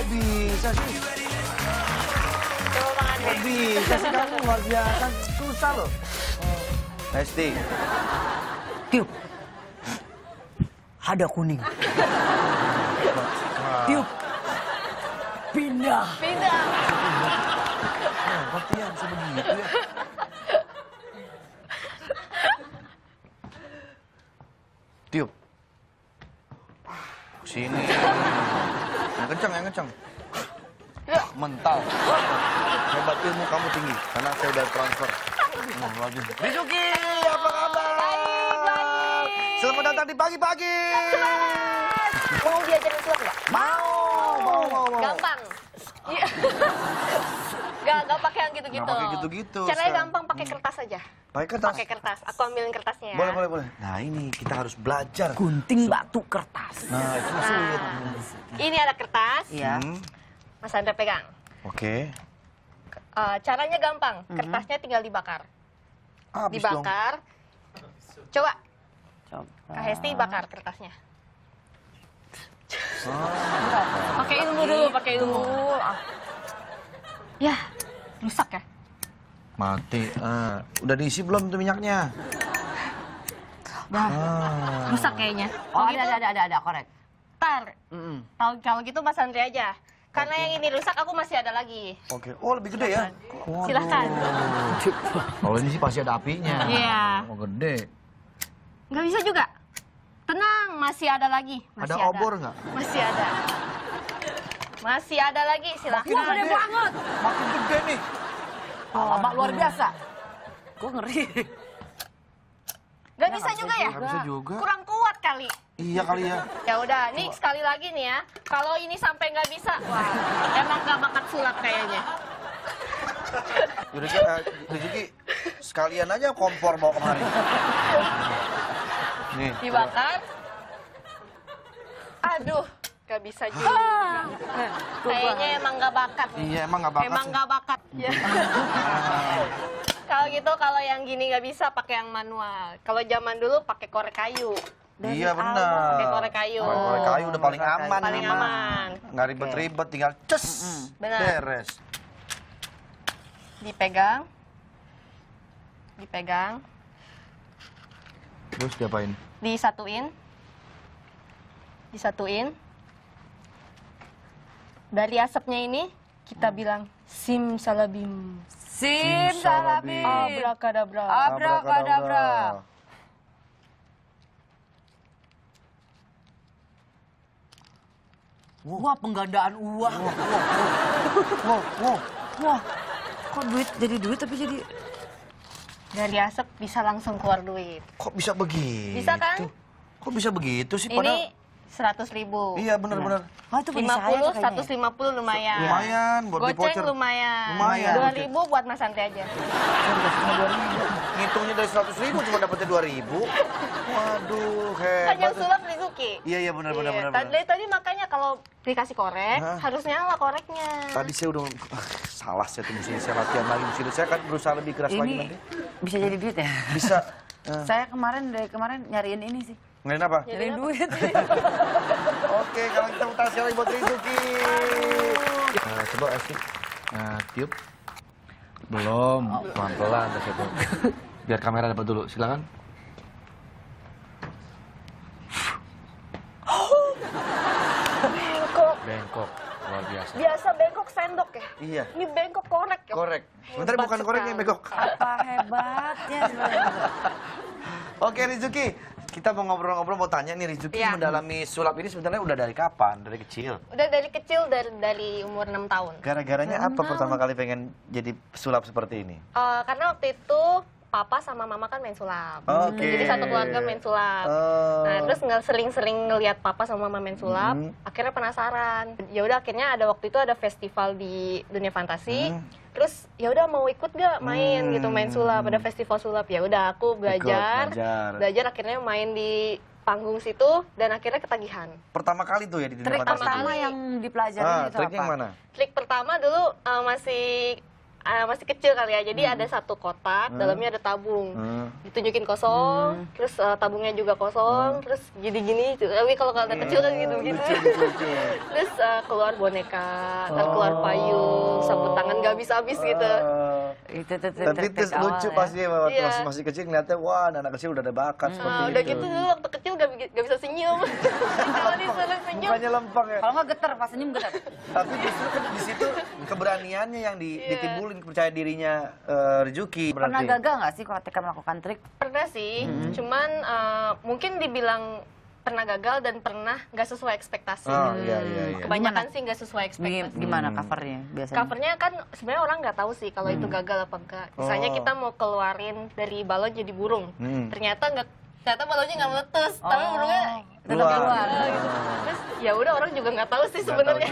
kok bisa sih? Kok bisa sih kamu luar biasa, susah loh. Hesti. Tiup. Ada kuning. Tiup. Pindah. Pindah. Berarti yang sebegitu ya. Tiup. Sini. Yang kencang, yang kencang. Mental. Hebat ilmu kamu tinggi. Karena saya udah transfer. Rizuki, apa kabar? Baik. Selamat datang di pagi-pagi. Mau diajarin silat nggak? Mau. Gampang. Gak pakai yang gitu-gitu. Gak pakai gitu-gitu. Caranya gampang, pakai kertas aja. Pakai kertas? Pakai kertas. Aku ambilin kertasnya ya. Boleh. Nah ini kita harus belajar. Gunting batu kertas. Nah itu sulit. Ini ada kertas. Iya. Mas Andre pegang. Oke. Caranya gampang. Kertasnya tinggal dibakar. Dibakar. Coba. Kak Hesti bakar kertasnya. Pakai ilmu dulu, pakai ilmu. Ya, rusak ya? Mati. Udah diisi belum tuh minyaknya? Rusak kayaknya. Oh gitu? ada, korek. Kalau gitu Mas Andre aja. Karena yang ini rusak, aku masih ada lagi. Oke. Oh, lebih gede ya? Silahkan. Kalau ini sih pasti ada apinya. Iya. Oh, gede. Nggak bisa juga. Tenang, masih ada lagi. Ada obor nggak? Masih ada. Masih ada lagi, silahkan. Wah, gede banget. Makin gede nih. Alamak, luar biasa. Gue ngeri. Gak bisa juga ya? Gak bisa juga. Kurang kuat kali. Iya kali ya. Ya udah, nih sekali lagi nih ya. Kalau ini sampai nggak bisa, wah, emang gak bakat sulap kayaknya. Rizuki, sekalian aja kompor bawa kemari. Nih. Dibakar. Aduh. Gak bisa juga. Kayaknya emang gak bakat. Iya, emang gak bakat. Emang gak bakat. Kalau gitu, kalau yang gini gak bisa, pakai yang manual. Kalau zaman dulu pakai korek kayu. Iya, benar. Pakai korek kayu. Korek kayu udah paling aman. Paling aman. Gak ribet-ribet, tinggal ces. Beres. Dipegang. Terus diapain? Disatuin. Dari asapnya ini, kita bilang simsalabim. Simsalabim. Abrakadabra. Wah, penggandaan uang. Wah, kok duit jadi duit tapi jadi... Dari asap bisa langsung keluar duit. Kok bisa begitu? Bisa kan? Kok bisa begitu sih? Ini... 100.000. Iya benar. Oh, itu 50, 150 lumayan. Lumayan buat goceng, voucher. Lumayan. 2.000 buat Mas Andre aja. Ngitungnya dari 100.000 cuma dapatnya 2.000. Waduh, hebat. Kan yang sulap Rizuki. Iya benar. Tadi makanya kalau dikasih korek harus nyala koreknya. Tadi saya udah salah setting, saya latihan lagi. Saya kan berusaha lebih keras lagi nanti. Bisa jadi duit ya? Bisa. Saya kemarin nyariin ini sih. Ngeliatin apa? Nyariin duit. Oke, kalau kita putar sekali buat Rizuki. Coba Hesti. Tiup. Belum. Pelan-pelan. Biar kamera dapat dulu. Silakan. Bengkok. Luar biasa. Biasa bengkok sendok ya? Iya. Ini bengkok korek ya? Korek. Sebentar bukan korek, ini bengkok. Apa hebatnya sebenarnya. Oke Rizuki. Kita mau ngobrol-ngobrol, mau tanya nih Rizuki mendalami sulap ini sebenarnya udah dari kapan? Dari kecil? Udah dari kecil, dari umur 6 tahun. Gara-garanya apa pertama kali pengen jadi sulap seperti ini? Karena waktu itu papa sama mama kan main sulap. Jadi satu keluarga main sulap. Nah terus sering-sering ngeliat papa sama mama main sulap, akhirnya penasaran. Ya udah akhirnya ada waktu itu ada festival di Dunia Fantasi. Terus ya udah mau ikut gak main gitu, main sulap, ada festival sulap. Ya udah aku belajar akhirnya main di panggung situ dan akhirnya ketagihan. Pertama kali tuh ya di Dunia Fantasi. Trik pertama yang dipelajari itu apa? Trik pertama dulu masih masih kecil kali ya, jadi ada satu kotak, dalamnya ada tabung, ditunjukin kosong, terus tabungnya juga kosong, terus jadi gini, tapi kalau anak kecil kan gitu-gitu. Terus keluar boneka, keluar payung, sabut tangan gak habis-habis gitu. Tapi terus lucu pasti waktu masih kecil ngeliatnya, wah anak kecil udah ada bakat seperti itu. Udah gitu dulu waktu kecil gak bisa senyum, kalau disuruh senyum. Bukannya lempeng ya. Kalau gak getar, pas senyum getar. Tapi justru disitu keberaniannya yang ditimbulin. Percaya dirinya Rizuki. Pernah gagal nggak sih ketika melakukan trik? Pernah sih, cuman mungkin dibilang pernah gagal dan pernah nggak sesuai ekspektasi. Oh, iya. Kebanyakan sih nggak sesuai ekspektasi. Gimana covernya biasanya? Covernya kan sebenarnya orang nggak tahu sih kalau itu gagal apa enggak. Misalnya kita mau keluarin dari balon jadi burung, ternyata balonnya nggak meletus, tapi burungnya tetap keluar. Terus ya udah orang juga nggak tahu sih sebenarnya.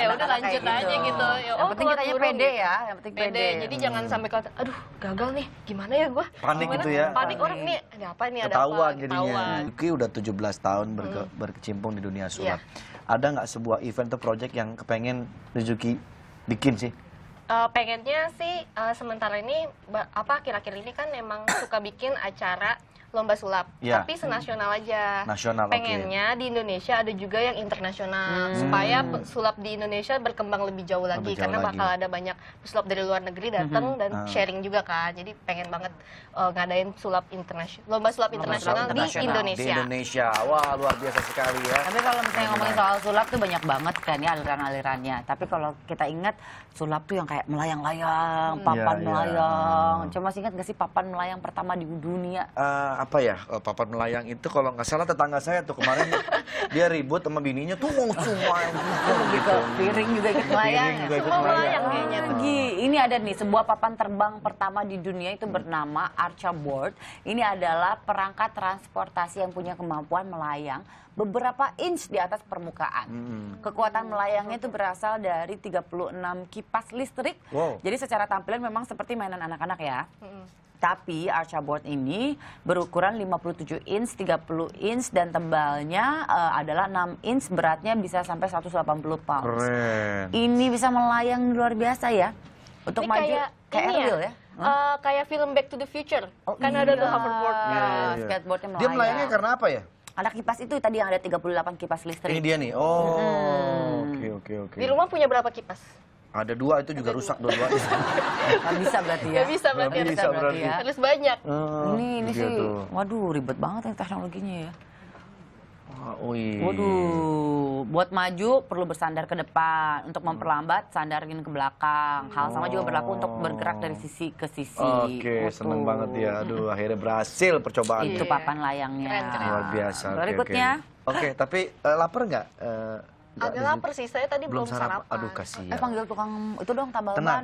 Ya udah lanjut aja gitu. Yang penting kitanya pede ya, yang penting pede. Jadi jangan sampai kalau aduh gagal nih, gimana ya gua? Panik gitu ya. Panik orang nih, ada apa ini, ada apa? Ketahuan jadinya. Rizuki udah 17 tahun berkecimpung di dunia sulap. Ada nggak sebuah event atau project yang kepengen Rizuki bikin sih? Pengennya sih sementara ini akhir-akhir ini kan emang suka bikin acara lomba sulap, tapi senasional aja. Nasional, pengennya di Indonesia ada juga yang internasional supaya sulap di Indonesia berkembang lebih jauh lagi, karena bakal ada banyak pesulap dari luar negeri datang dan sharing juga kan. Jadi pengen banget ngadain sulap internasional, lomba sulap internasional di Indonesia. Di Indonesia, wah luar biasa sekali ya. Tapi kalau misalnya ngomongin soal sulap tuh banyak banget kan ya aliran-alirannya. Tapi kalau kita ingat sulap tuh yang kayak melayang-layang, papan melayang. Cuma ingat gak sih papan melayang pertama di dunia? Apa ya, papan melayang itu kalau nggak salah tetangga saya tuh kemarin dia ribut sama bininya tuh mau semuanya gitu. Piring juga ikut melayang, semua melayang kayaknya. Ini ada nih sebuah papan terbang pertama di dunia itu bernama Arca Board. Ini adalah perangkat transportasi yang punya kemampuan melayang beberapa inch di atas permukaan. Kekuatan melayangnya itu berasal dari 36 kipas listrik. Jadi secara tampilan memang seperti mainan anak-anak ya. Tapi Arca Board ini berukuran 57 inch, 30 inch, dan tebalnya adalah 6 inch, beratnya bisa sampai 180 pounds. Keren. Ini bisa melayang luar biasa ya. Untuk ini maju kayak aerial ya. Kayak film Back to the Future. Kan ada the hoverboard. Skateboardnya melayang. Dia melayangnya karena apa ya? Anak kipas itu tadi yang ada 38 kipas listrik. Ini dia nih. Oke. Di rumah punya berapa kipas? Ada dua, itu juga rusak dua-duanya. Gak bisa berarti ya? Gak bisa berarti ya? Terus banyak. Ini sih, waduh ribet banget nih teknologinya ya. Waduh, buat maju perlu bersandar ke depan. Untuk memperlambat, sandarin ke belakang. Hal sama juga berlaku untuk bergerak dari sisi ke sisi. Oke, seneng banget ya. Aduh, akhirnya berhasil percobaan. Itu papan layangnya. Keren. Luar biasa. Berikutnya. Oke, tapi lapar nggak? Agak lapar sih, saya tadi belum sarapan. Aduh kasihan. Panggil tukang itu dong, tambal ban.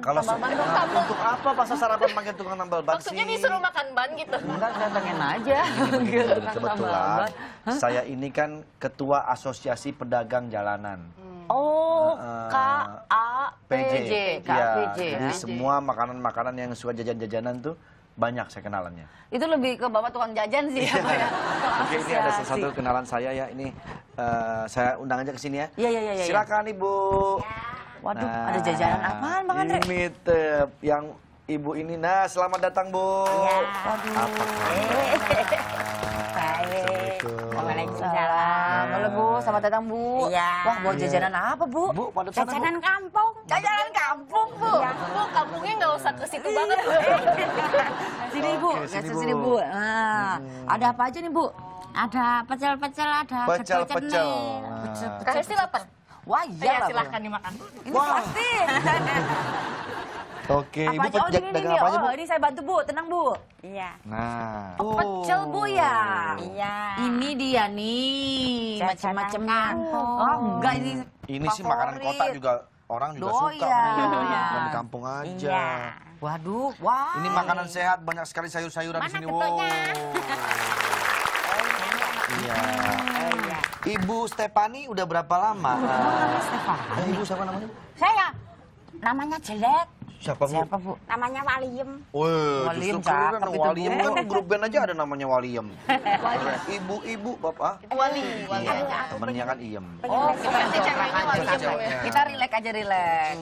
Untuk apa pasal sarapan panggil tukang tambal ban sih? Maksudnya disuruh makan ban gitu. Enggak, datangin aja. Kebetulan, saya ini kan ketua asosiasi pedagang jalanan. Oh, K-P-J. Jadi semua makanan-makanan yang suka jajan-jajanan tuh banyak saya kenalannya. Itu lebih ke bapak tukang jajan sih. Oke, ini ada salah satu kenalan saya ya. Ini saya undang aja ke sini ya. Iya. Silakan Ibu. Waduh, ada jajanan apaan Bang Andre? Ini yang Ibu ini. Nah, selamat datang, Bu. Iya. Waalaikumsalam. Halo Bu, selamat datang Bu. Iya. Wah, buat jajanan apa Bu? Bu, jajanan kampung. Jajanan kampung Bu. Bu, kampungnya nggak usah ke situ banget Bu. Sini Bu, sini Bu. Ada apa aja nih Bu? Ada pecel-pecel, ada pecel-pecel. Kasih sih lapar. Wah, iya lah. Silahkan dimakan. Ini pasti. Oke, Ibu dagang apa aja Bu? Ini saya bantu Bu, tenang Bu. Iya. Nah. Pecel Bu ya? Iya. Ini dia nih, macam-macam kampung. Oh enggak ini. Ini sih makanan kota juga, orang juga suka. Yang di kampung aja. Waduh, wah. Ini makanan sehat, banyak sekali sayur-sayuran di sini. Mana ketuanya? Iya. Ibu Stefani udah berapa lama? Ibu siapa namanya? Saya namanya jelek. Siapa Bu? Namanya Waliem. Wah, justru keren kan. Waliem kan grup band aja ada namanya Waliem. Ibu-ibu, bapak. Waliem. Temennya kan Iem. Oh, berarti ceweknya Waliem. Kita relax aja, relax.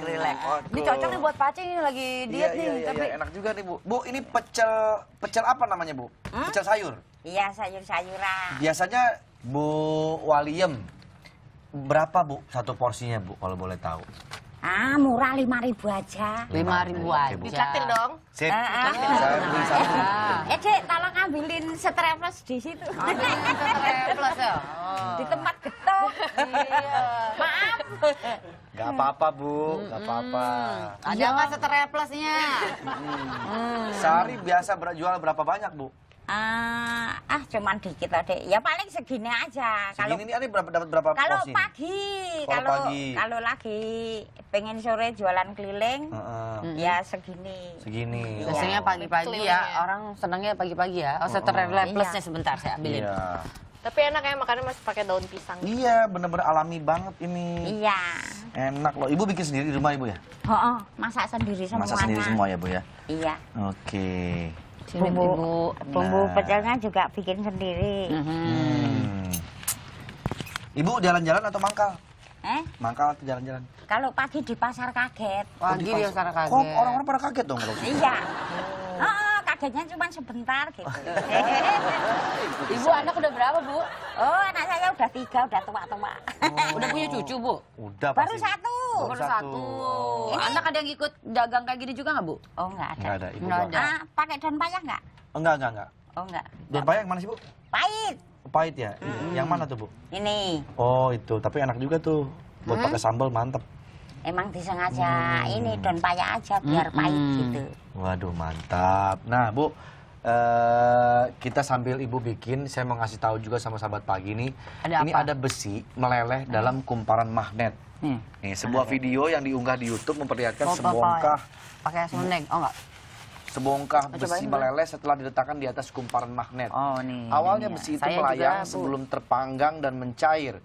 Ini cocok nih buat Pace, ini lagi diet nih. Tapi enak juga nih Bu. Bu, ini pecel apa namanya Bu? Pecel sayur? Iya, sayur-sayuran. Biasanya Bu Waliem, berapa Bu satu porsinya Bu kalau boleh tahu? Ah, murah 5.000 aja. 5.000 aja. Dikatil dong. Sip. Dek, tolong ambilin streplos di situ. Oh, streplos ya. Oh. Di tempat getok. Iya. Maaf. Gak apa-apa Bu, gak apa-apa. Ada apa streplosnya? Sehari biasa jual berapa banyak Bu? Cuman dikit lah deh. Ya paling segini aja. Segini ini ada dapat berapa porsi? Kalau pagi, kalau lagi pengen sore jualan keliling, ya segini. Segini. Biasanya pagi-pagi ya. Orang senangnya pagi-pagi ya. Oh, setelah plusnya sebentar saya ambilin. Iya. Tapi enak ya, makannya masih pakai daun pisang. Iya, bener-bener alami banget ini. Iya. Enak loh. Ibu bikin sendiri di rumah Ibu ya? Oh, masak sendiri semuanya. Masak sendiri semua ya Bu ya? Iya. Oke. Bumbu pecelnya juga bikin sendiri. Ibu jalan-jalan atau mangkal? Mangkal atau jalan-jalan? Kalau pagi di pasar kaget. Pagi di pasar kaget. Kok orang-orang pada kaget dong kalau? Iya. Oh, kagetnya cuma sebentar gitu. Ibu anak udah berapa Bu? Oh, anak saya udah 3, udah tua-tua. Udah punya cucu Bu? Udah. Baru 1. Baru 1. Anak ada yang ikut dagang kayak gini juga nggak Bu? Oh nggak ada. Nggak ada. Pakai daun payah nggak? Enggak. Oh nggak. Daun payah yang mana sih Bu? Pahit ya. Yang mana tuh Bu? Ini. Oh itu. Tapi enak juga tuh. Buat pakai sambal mantep. Emang disengaja ini daun payah aja biar pahit gitu. Waduh mantap. Nah Bu, kita sambil Ibu bikin, saya mau ngasih tahu juga sama sahabat pagi nih. Ini ada besi meleleh dalam kumparan magnet. Nih, sebuah video yang diunggah di YouTube memperlihatkan sebongkah besi meleleh setelah diletakkan di atas kumparan magnet. Awalnya besi itu melayang sebelum terpanggang dan mencair.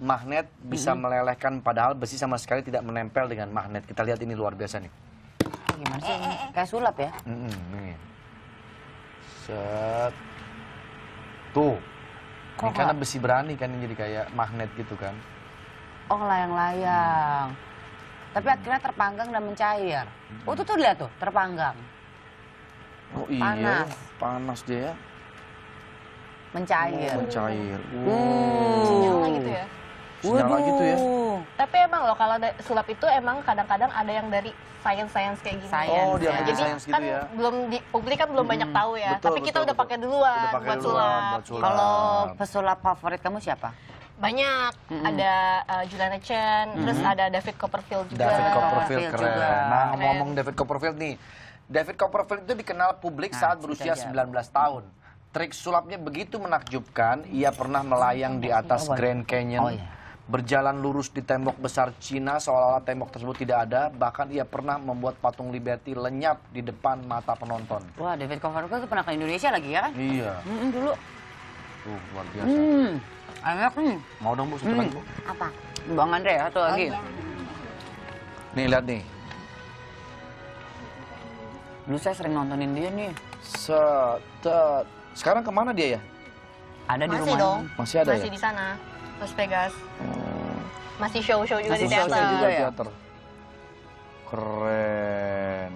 Magnet bisa melelehkan, padahal besi sama sekali tidak menempel dengan magnet. Kita lihat ini luar biasa nih. Gimana sih? Kayak sulap ya? Tuh, ini karena besi berani kan jadi kayak magnet gitu kan. Oh layang-layang, tapi akhirnya terpanggang dan mencair. Oh tuh lihat tuh terpanggang. Oh iya, panas dia. Mencair. Mencair. Sinyal gitu ya. Waduh. Gitu ya. Tapi emang loh kalau sulap itu emang kadang-kadang ada yang dari sains kayak gini. Oh, dia jadi kan gitu ya. Belum di publik kan belum banyak tahu ya. Betul, tapi kita udah pakai duluan buat sulap. Kalau pesulap favorit kamu siapa? Banyak. Ada Juliana Chen, terus ada David Copperfield juga. David Copperfield keren. Nah, ngomong David Copperfield nih. David Copperfield itu dikenal publik saat berusia 19 tahun. Trik sulapnya begitu menakjubkan, ia pernah melayang di atas Grand Canyon. Berjalan lurus di tembok besar Cina seolah-olah tembok tersebut tidak ada. Bahkan ia pernah membuat patung Liberty lenyap di depan mata penonton. Wah, David Copperfield itu pernah ke Indonesia lagi ya kan? Iya. Dulu. Tuh, luar biasa. Enak nih. Mau dong Bu, satu lagi Bu. Apa? Bang Andre ya, satu lagi. Nih, lihat nih. Dulu saya sering nontonin dia nih. Sekarang kemana dia ya? Ada di rumah. Masih ada ya? Masih di sana. Las Vegas. Masih show-show juga di teater. Keren.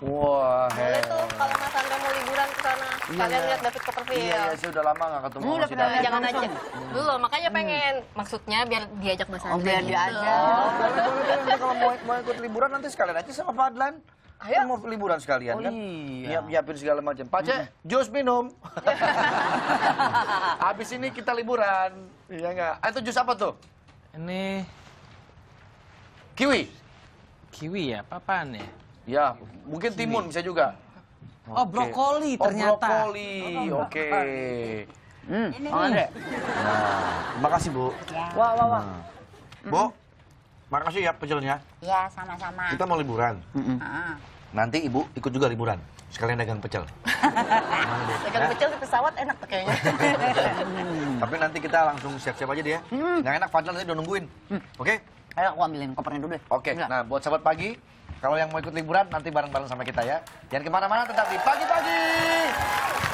Wah. Boleh tuh kalau Mas Andre mau liburan ke sana. Kalian lihat David Copperfield. Iya, saya udah lama nggak ketemu. Udah pernah jangan aja. Dulu makanya pengen. Maksudnya biar diajak Mas Andre. Biar diajak. Boleh kalau mau ikut liburan nanti sekalian aja sama Fadlan. Ayo mau liburan sekalian kan? Nyiapin segala macam. Pace, jus minum. Habis ini kita liburan. Iya nggak? Itu jus apa tuh? Ini kiwi. Kiwi ya, apaan ya? Ya, mungkin timun bisa juga. Oh brokoli ternyata. Brokoli, oke. Ini. Terima kasih Bu. Wah. Bu. Makasih ya pecelnya. Iya, sama-sama. Kita mau liburan. Nanti Ibu ikut juga liburan. Sekalian dagang pecel. Dagang pecel di pesawat enak tuh kayaknya. Tapi nanti kita langsung siap-siap aja dia. Yang enak Fadlan nanti udah nungguin. Oke? Ayo aku ambilin kopernya dulu deh. Oke, nah buat sahabat pagi, Kalau yang mau ikut liburan nanti bareng-bareng sama kita ya. Jangan kemana-mana, tetap di Pagi Pagi.